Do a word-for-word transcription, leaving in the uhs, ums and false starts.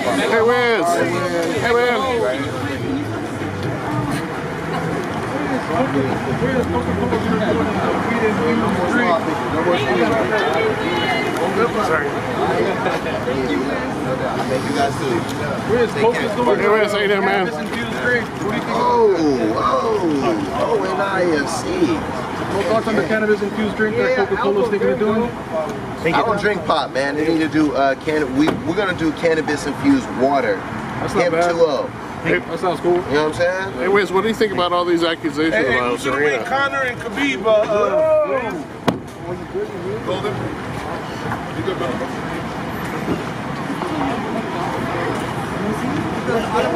Hey, Wiz. Hey, Wiz. Sorry. Thank you guys too. Where's Coca's door? Where's ain't there, man? Oh, oh, oh, N I F C. No thoughts on the cannabis-infused drink that Coca-Cola's thinking of doing? I don't drink pop, man. They need to do uh, can. We we're gonna do cannabis-infused water. That's not bad. M two O. Hey, that sounds cool. You know what I'm saying? Hey, Wiz, what do you think about all these accusations hey, hey, about Serena? Hey, Connor and Khabib. Uh, uh, Golden. I don't